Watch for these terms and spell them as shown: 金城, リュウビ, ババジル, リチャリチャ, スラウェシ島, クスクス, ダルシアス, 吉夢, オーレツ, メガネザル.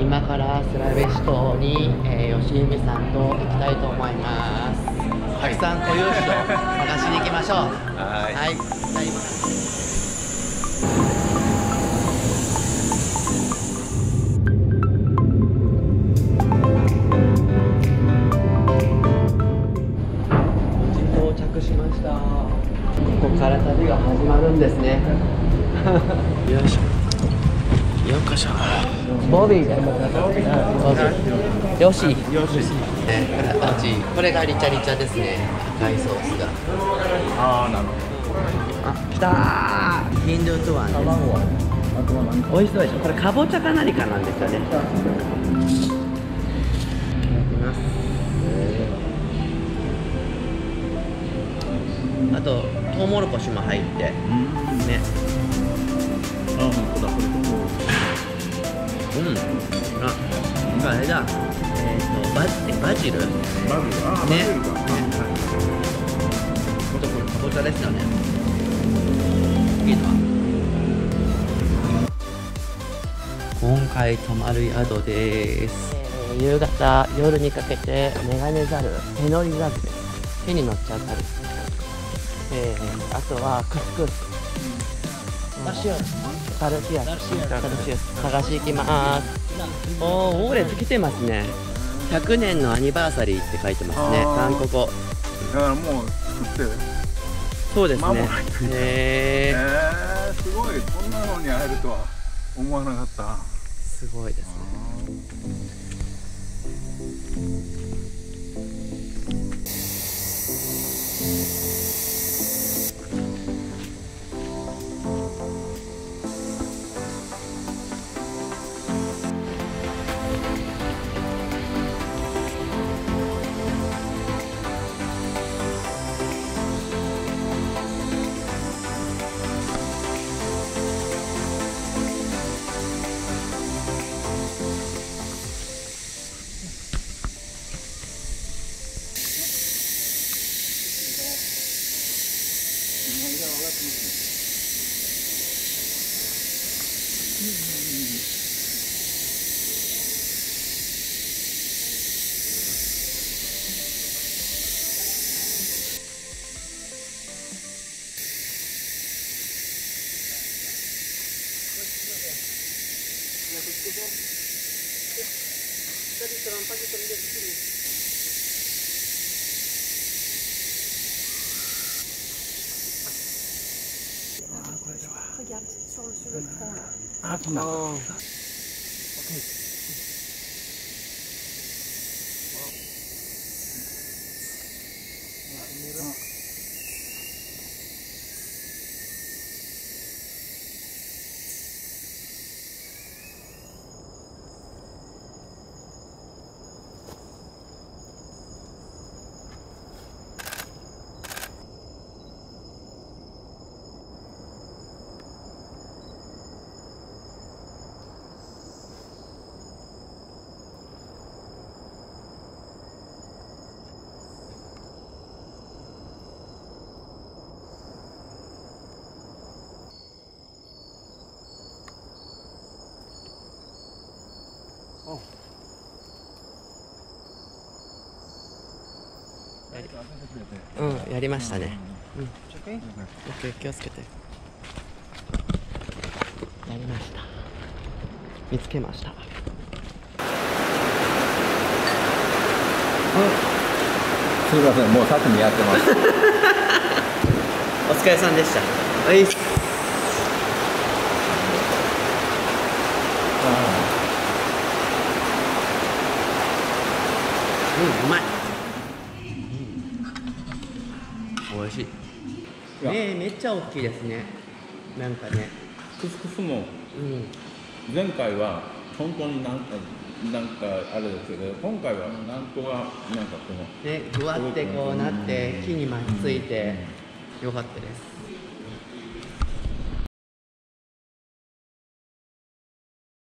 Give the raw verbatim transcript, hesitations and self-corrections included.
今からスラベシ島に、えー、吉夢さんと行きたいと思います。たくさん固有種を探しに行きましょう。はい、はい、じゃあ今ここから旅が始まるんですね。よいしょ。よっこしょ。ボビーが。よし。よし。これがリチャリチャですね。赤いソースが。ああ、なるほど。あ、来たー。金城とは。美味しそうでしょ。これかぼちゃか何かなんですよね。いただきます。あとトウモロコシも入ってね。ああ、本当だこれ。うん。あ、今あれだ。えっとババジル。バジル。ああ、ね。あとこれかぼちゃですよね。いいな。今回泊まる宿です。夕方夜にかけてメガネザル、手乗りザルです。手に乗っちゃうザル。えー、あとはクスクス、ダルシアス、ダルシアス探していきます。おー、オーレツ来てますね。ひゃくねんのアニバーサリーって書いてますね、韓国語だからもう作ってそうですね。へえ、すごい、こんなのに会えるとは思わなかった。すごいですね。Tadi terlampau terlihat di sini. Kejap, soal sulit pun. Apa nak? Okey. Merah.うん、やりましたね。うん、気をつけて。やりました。見つけました。すみません、もう先にやってます。お疲れさんでした。はい。うん、うまい。美味しい。ええ、めっちゃ大きいですね。なんかね。クスクスも。うん、前回は本当になんか、なんかあれですけど、今回はなんとか、なんかこの。ね、ぐわってこうなって、木に巻きついて、よかったです。